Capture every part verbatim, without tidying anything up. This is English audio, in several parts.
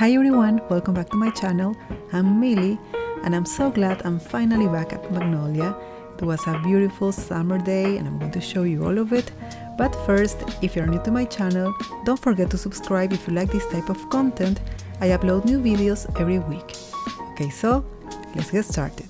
Hi everyone, welcome back to my channel. I'm Millie and I'm so glad I'm finally back at Magnolia. It was a beautiful summer day and I'm going to show you all of it. But first, if you're new to my channel, don't forget to subscribe if you like this type of content. I upload new videos every week. Okay, so let's get started.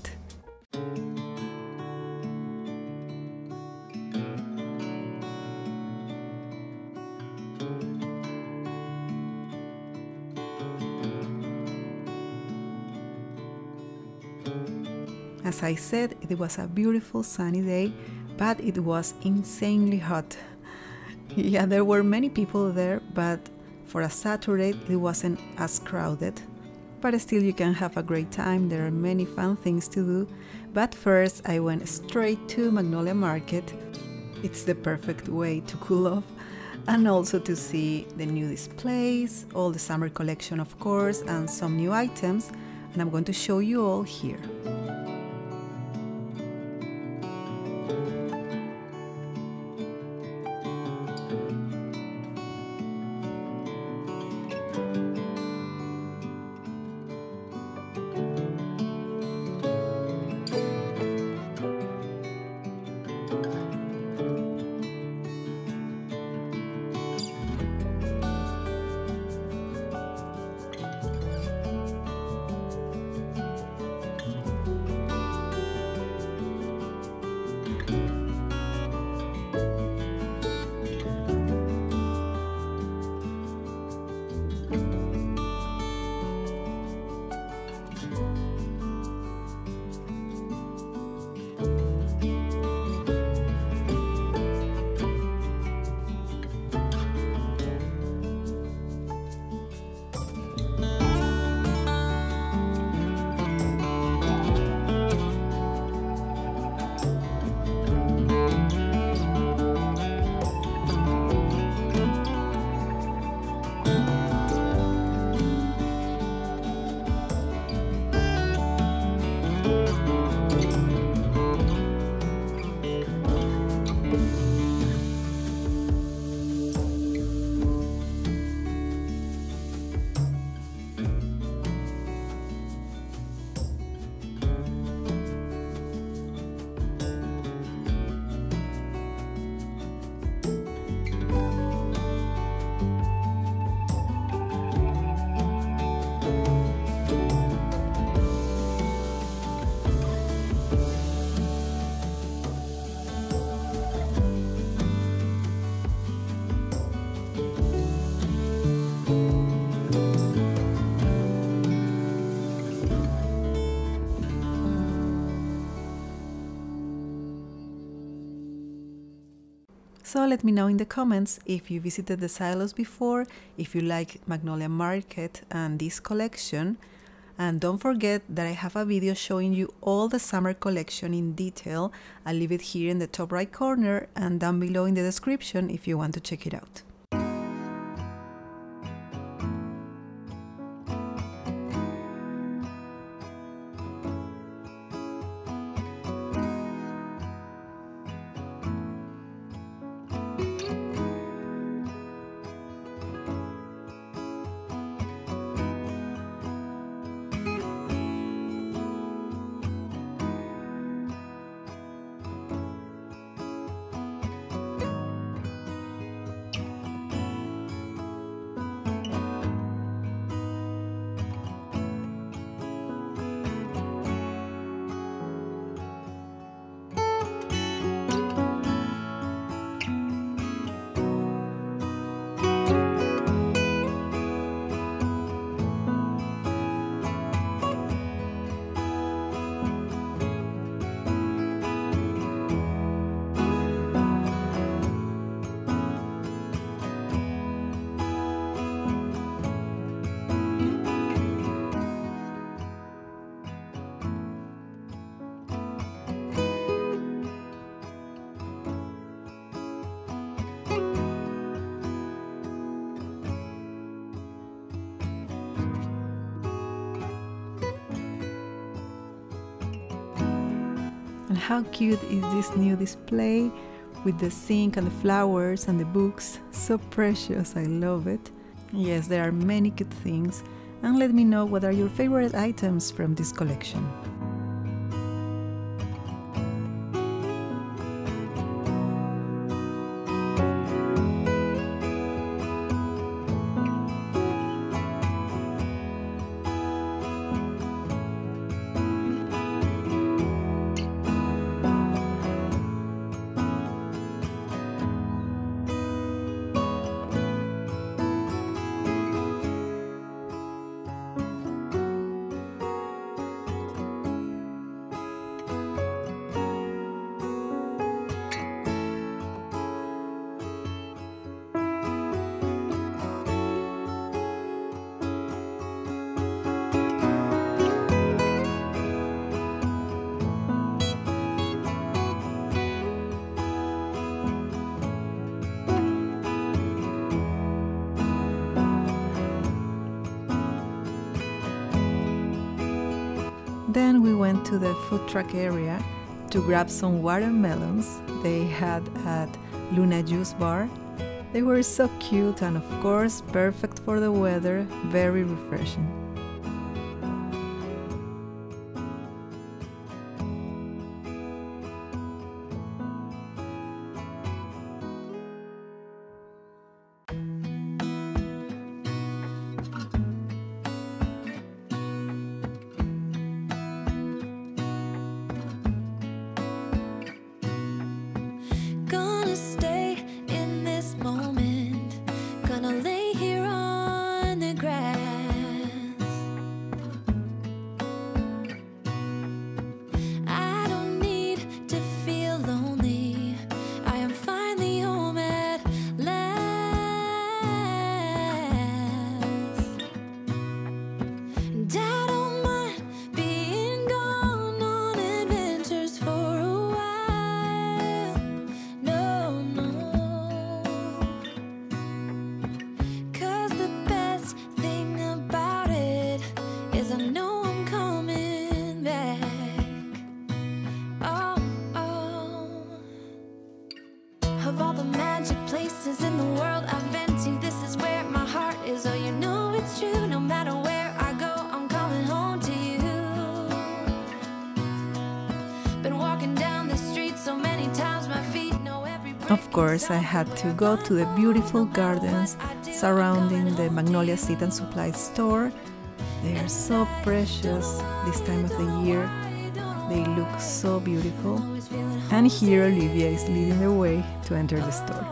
As I said, it was a beautiful sunny day, but it was insanely hot. Yeah, there were many people there, but for a Saturday it wasn't as crowded. But still you can have a great time, there are many fun things to do. But first I went straight to Magnolia Market. It's the perfect way to cool off and also to see the new displays, all the summer collection of course, and some new items, and I'm going to show you all here. So let me know in the comments if you visited the Silos before, if you like Magnolia Market and this collection. And don't forget that I have a video showing you all the summer collection in detail. I'll leave it here in the top right corner and down below in the description if you want to check it out. And how cute is this new display with the sink and the flowers and the books? So precious, I love it. Yes, there are many cute things and let me know what are your favorite items from this collection. Then we went to the food truck area to grab some watermelons they had at Luna Juice Bar. They were so cute and, of course, perfect for the weather, very refreshing. Of course, I had to go to the beautiful gardens surrounding the Magnolia Seed and Supply Store. They are so precious this time of the year. They look so beautiful. And here Olivia is leading the way to enter the store.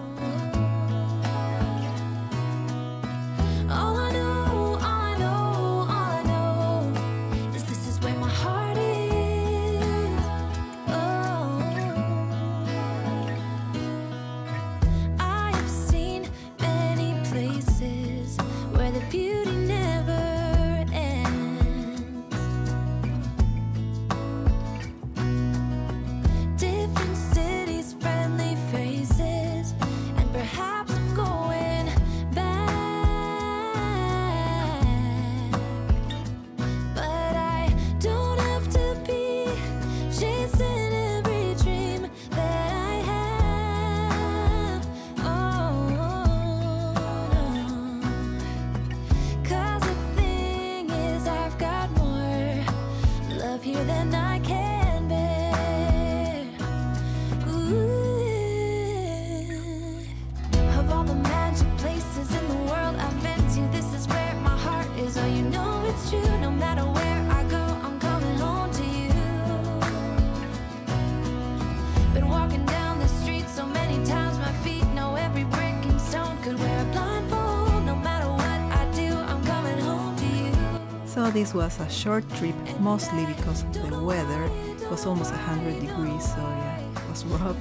So this was a short trip, mostly because of the weather. It was almost one hundred degrees, so yeah, it was rough.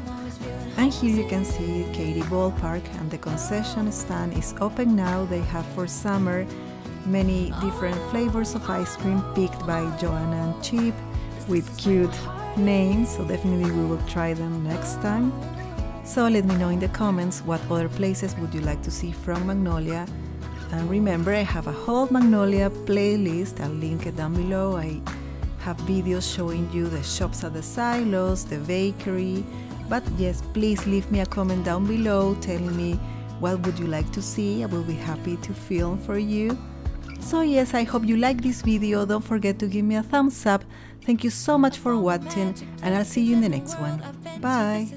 And here you can see Katie Ballpark, and the concession stand is open now. They have for summer many different flavors of ice cream picked by Joanna and Chip with cute names, so definitely we will try them next time. So let me know in the comments what other places would you like to see from Magnolia. And remember, I have a whole Magnolia playlist, I'll link it down below. I have videos showing you the shops at the silos, the bakery. But yes, please leave me a comment down below telling me what would you like to see. I will be happy to film for you. So yes, I hope you like this video. Don't forget to give me a thumbs up. Thank you so much for watching, and I'll see you in the next one. Bye.